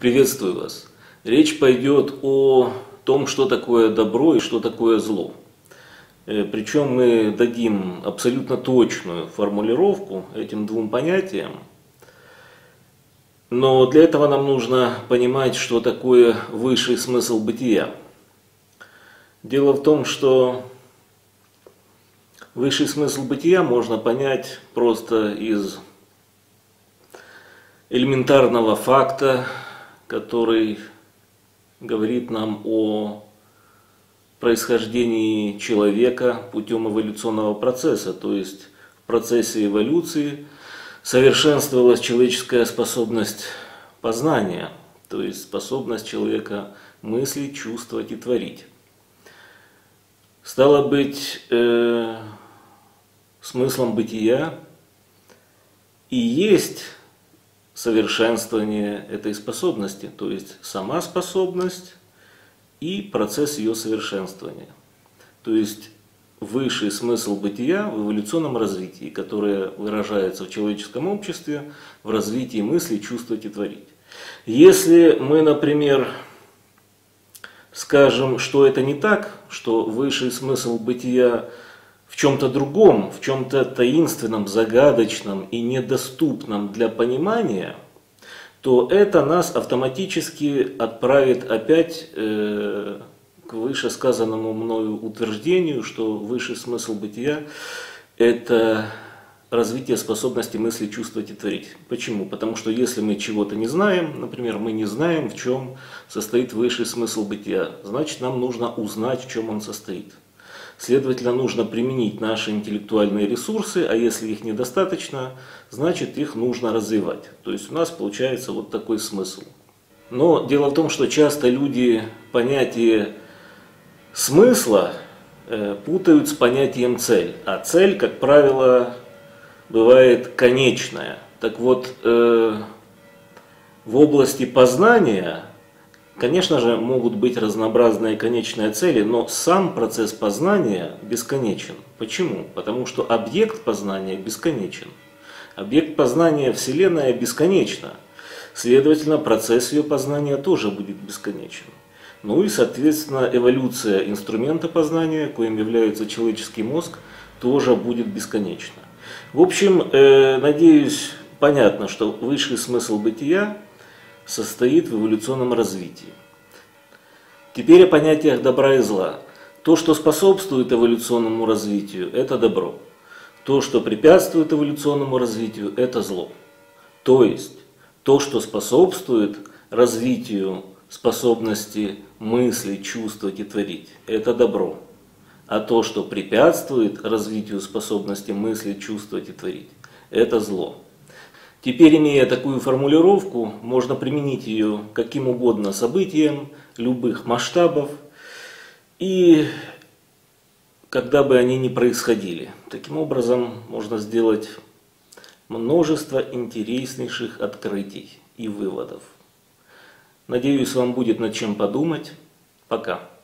Приветствую вас! Речь пойдет о том, что такое добро и что такое зло. Причем мы дадим абсолютно точную формулировку этим двум понятиям. Но для этого нам нужно понимать, что такое высший смысл бытия. Дело в том, что высший смысл бытия можно понять просто из элементарного факта, который говорит нам о происхождении человека путем эволюционного процесса, то есть в процессе эволюции совершенствовалась человеческая способность познания, то есть способность человека мыслить, чувствовать и творить. Стало быть, смыслом бытия и есть совершенствование этой способности, то есть сама способность и процесс ее совершенствования. То есть высший смысл бытия в эволюционном развитии, которое выражается в человеческом обществе, в развитии мысли, чувствовать и творить. Если мы, например, скажем, что это не так, что высший смысл бытия в чем-то другом, в чем-то таинственном, загадочном и недоступном для понимания, то это нас автоматически отправит опять к вышесказанному мною утверждению, что высший смысл бытия – это развитие способности мысли, чувствовать и творить. Почему? Потому что если мы чего-то не знаем, например, мы не знаем, в чем состоит высший смысл бытия, значит, нам нужно узнать, в чем он состоит. Следовательно, нужно применить наши интеллектуальные ресурсы, а если их недостаточно, значит, их нужно развивать. То есть у нас получается вот такой смысл. Но дело в том, что часто люди понятие смысла путают с понятием цель. А цель, как правило, бывает конечная. Так вот, в области познания, конечно же, могут быть разнообразные конечные цели, но сам процесс познания бесконечен. Почему? Потому что объект познания бесконечен. Объект познания Вселенная бесконечна. Следовательно, процесс ее познания тоже будет бесконечен. Ну и, соответственно, эволюция инструмента познания, коим является человеческий мозг, тоже будет бесконечна. В общем, надеюсь, понятно, что высший смысл бытия состоит в эволюционном развитии. Теперь о понятиях добра и зла. То, что способствует эволюционному развитию, это добро. То, что препятствует эволюционному развитию, это зло. То есть, то, что способствует развитию способности мыслить, чувствовать и творить, это добро. А то, что препятствует развитию способности мыслить, чувствовать и творить, это зло. Теперь, имея такую формулировку, можно применить ее к каким угодно событиям, любых масштабов, и когда бы они ни происходили. Таким образом, можно сделать множество интереснейших открытий и выводов. Надеюсь, вам будет над чем подумать. Пока.